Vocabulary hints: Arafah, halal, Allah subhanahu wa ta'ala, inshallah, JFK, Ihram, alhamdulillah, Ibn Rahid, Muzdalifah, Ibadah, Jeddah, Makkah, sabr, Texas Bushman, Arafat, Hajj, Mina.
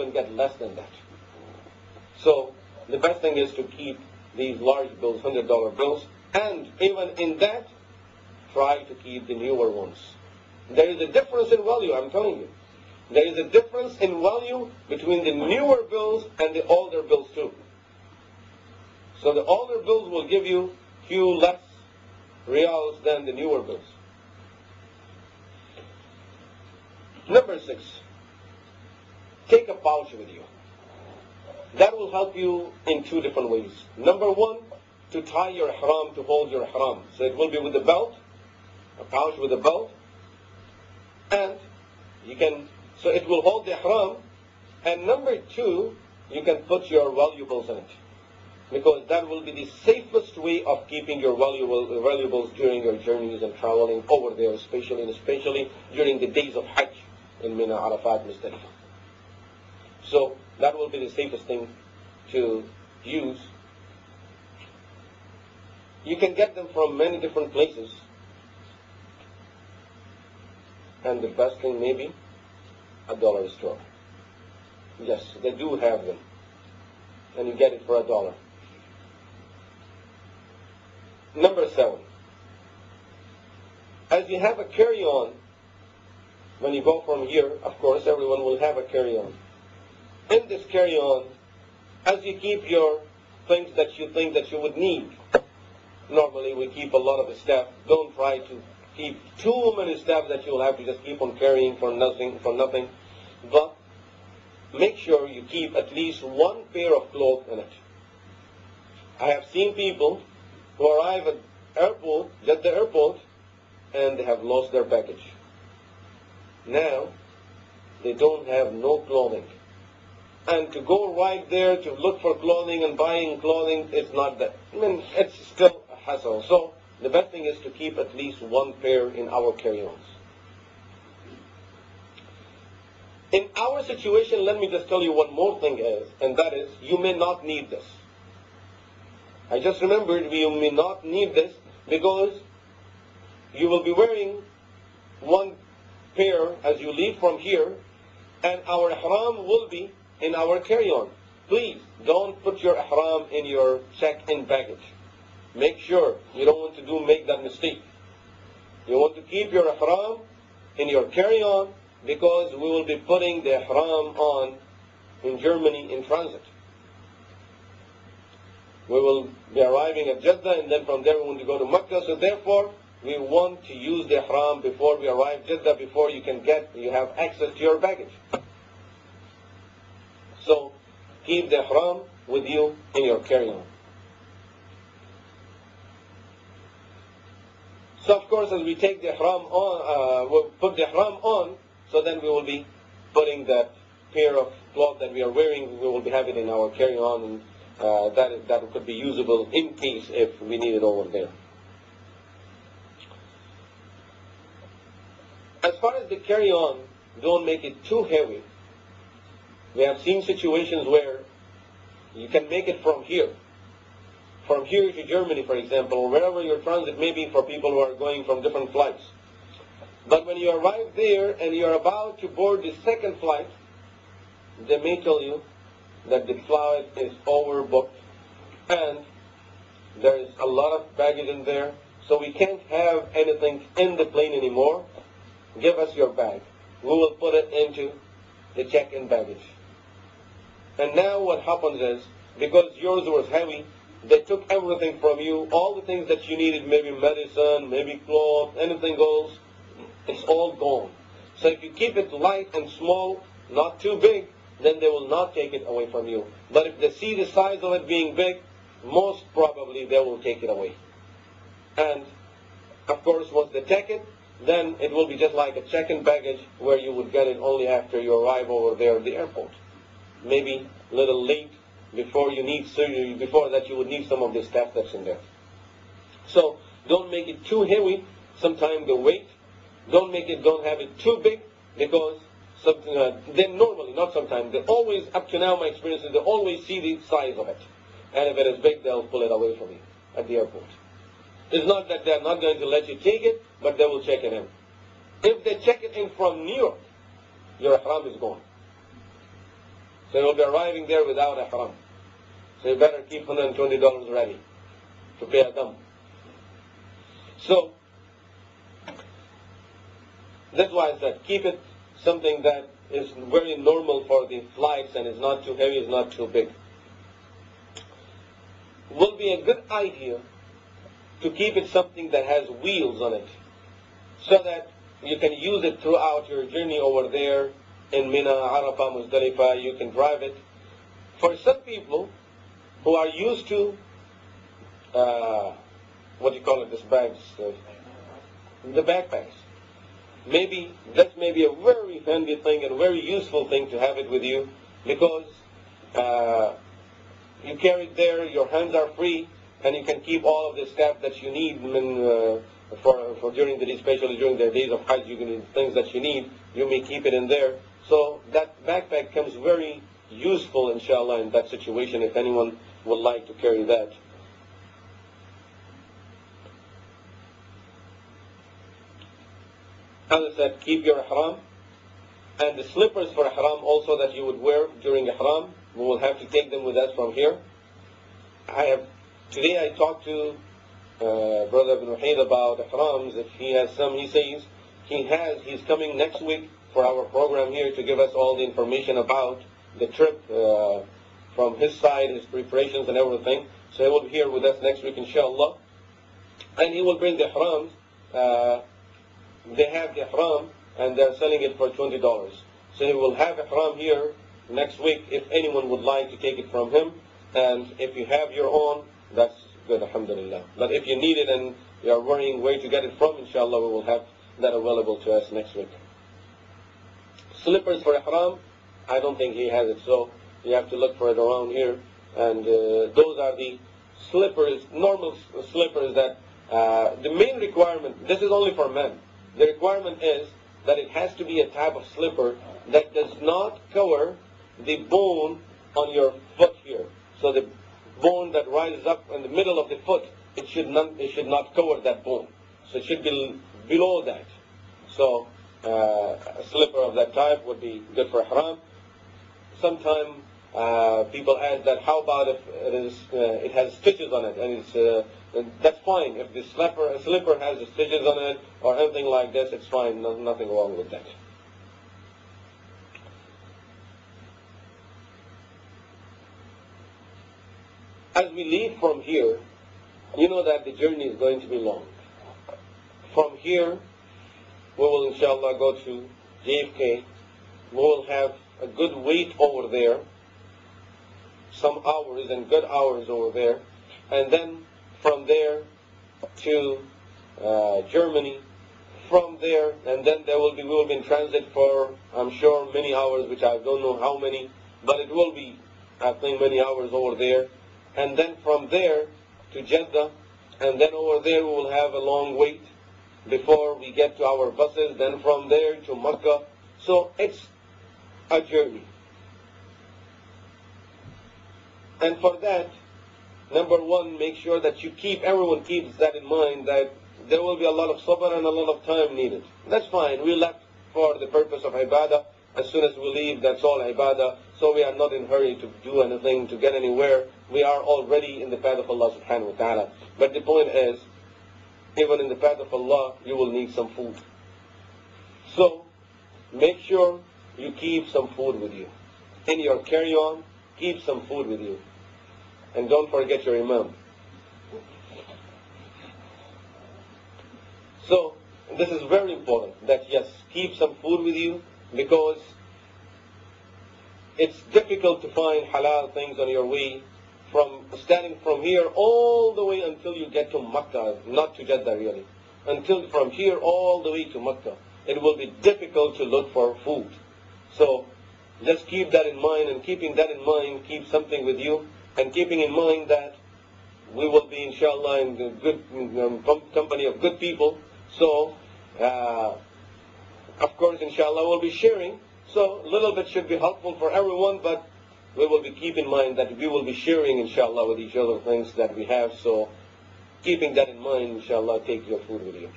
even get less than that. So the best thing is to keep these large bills, $100 bills, and even in that, try to keep the newer ones. There is a difference in value, I'm telling you. There is a difference in value between the newer bills and the older bills too. So the older bills will give you few less reals than the newer bills. Number 6, take a pouch with you. That will help you in two different ways. Number 1, to tie your ihram, to hold your ihram. So it will be with a belt, a pouch with a belt, and you can, so it will hold the ihram. And number 2, you can put your valuables in it, because that will be the safest way of keeping your valuables during your journeys and traveling over there, especially and especially during the days of Hajj in Mina, Arafat, Muzdalifah. So that will be the safest thing to use. You can get them from many different places. And the best thing may be a dollar store. Yes, they do have them. And you get it for $1. Number 7, as you have a carry-on, when you go from here, of course, everyone will have a carry-on. In this carry-on, as you keep your things that you think that you would need, normally we keep a lot of stuff. Don't try to keep too many stuff that you'll have to just keep on carrying for nothing. But make sure you keep at least one pair of clothes in it. I have seen people who arrive at airport, Jeddah airport, and they have lost their baggage. Now, they don't have no clothing. And to go right there to look for clothing and buying clothing, it's not that. I mean, it's still a hassle. So, the best thing is to keep at least one pair in our carry-ons. In our situation, let me just tell you one more thing is, and that is, you may not need this. I just remembered, you may not need this because you will be wearing one pair as you leave from here, and our ihram will be in our carry-on. Please don't put your ihram in your check-in baggage. Make sure you don't want to make that mistake. You want to keep your ihram in your carry-on, because we will be putting the ihram on in Germany in transit. We will be arriving at Jeddah, and then from there we want to go to Makkah. So therefore, we want to use the ihram before we arrive Jeddah, before you have access to your baggage. So keep the ihram with you in your carry-on. So of course, as we take the ihram on, we'll put the ihram on. So then we will be putting that pair of cloth that we are wearing, we will be having in our carry-on, and that could be usable in case if we need it over there. As far as the carry-on, don't make it too heavy. We have seen situations where you can make it from here to Germany, for example, or wherever your transit may be for people who are going from different flights. But when you arrive there and you're about to board the second flight, they may tell you that the flight is overbooked and there is a lot of baggage in there, so we can't have anything in the plane anymore. Give us your bag. We will put it into the check-in baggage. And now what happens is, because yours was heavy, they took everything from you, all the things that you needed, maybe medicine, maybe clothes, anything else. It's all gone. So if you keep it light and small, not too big, then they will not take it away from you. But if they see the size of it being big, most probably they will take it away. And of course, once they take it, then it will be just like a check-in baggage where you would get it only after you arrive over there at the airport. Maybe a little late before that you would need some of the stuff that's in there. So don't make it too heavy. Sometimes the weight. Don't have it too big, because they normally, not sometimes, they always, up to now my experience is they always see the size of it. And if it is big, they'll pull it away from you at the airport. It's not that they're not going to let you take it, but they will check it in. If they check it in from New York, your ihram is gone. So you'll be arriving there without ihram. So you better keep $120 ready to pay a dump. So that's why I said keep it something that is very normal for the flights and is not too heavy, is not too big. Will be a good idea to keep it something that has wheels on it, so that you can use it throughout your journey over there in Mina, Arafah, Muzdalifah. You can drive it. For some people who are used to the backpacks, maybe that's maybe a very handy thing and very useful thing to have it with you, because you carry it there, your hands are free, and you can keep all of the stuff that you need especially during the days of Hajj. You can need things that you need. You may keep it in there. So that backpack comes very useful, inshallah, in that situation, if anyone would like to carry that. As I said, keep your ihram, and the slippers for ihram also that you would wear during ihram. We will have to take them with us from here. Today I talked to Brother Ibn Rahid about ihrams. If he has some, he says he's coming next week for our program here to give us all the information about the trip from his side, his preparations and everything. So he will be here with us next week, inshallah. And he will bring the ihrams. They have the ihram and they're selling it for $20. So he will have ihram here next week if anyone would like to take it from him. And if you have your own, that's good, alhamdulillah. But if you need it and you are worrying where to get it from, inshallah, we will have that available to us next week. Slippers for ihram, I don't think he has it, so you have to look for it around here. And those are the slippers, normal slippers that, the main requirement, this is only for men. The requirement is that it has to be a type of slipper that does not cover the bone on your foot here. So the bone that rises up in the middle of the foot, it should not cover that bone. So it should be below that. So a slipper of that type would be good for ihram. Sometimes people ask that, how about if it has stitches on it? And that's fine. If the slipper has the stitches on it or anything like this, it's fine. No, nothing wrong with that. As we leave from here, you know that the journey is going to be long. From here, we will inshallah go to JFK. We will have a good wait over there, some hours and good hours over there. And then from there to Germany, from there, and then we will be in transit for, I'm sure, many hours, which I don't know how many, but it will be, I think, many hours over there. And then from there to Jeddah, and then over there we will have a long wait before we get to our buses, then from there to Makkah. So it's a journey. And for that, number one, make sure that everyone keeps that in mind, that there will be a lot of sabr and a lot of time needed. That's fine. We left for the purpose of ibadah. As soon as we leave, that's all ibadah. So we are not in a hurry to do anything, to get anywhere. We are already in the path of Allah subhanahu wa ta'ala. But the point is, even in the path of Allah, you will need some food. So make sure you keep some food with you. In your carry-on, keep some food with you. And don't forget your imam. So this is very important, that yes, keep some food with you, because it's difficult to find halal things on your way, from standing from here all the way until you get to Makkah, not to Jeddah really, until from here all the way to Makkah. It will be difficult to look for food. So just keep that in mind, and keeping that in mind, keep something with you, and keeping in mind that we will be inshallah in the good company of good people. So of course, inshallah, we'll be sharing. So a little bit should be helpful for everyone, but we will be keep in mind that we will be sharing, inshallah, with each other things that we have. So keeping that in mind, inshallah, take your food with you.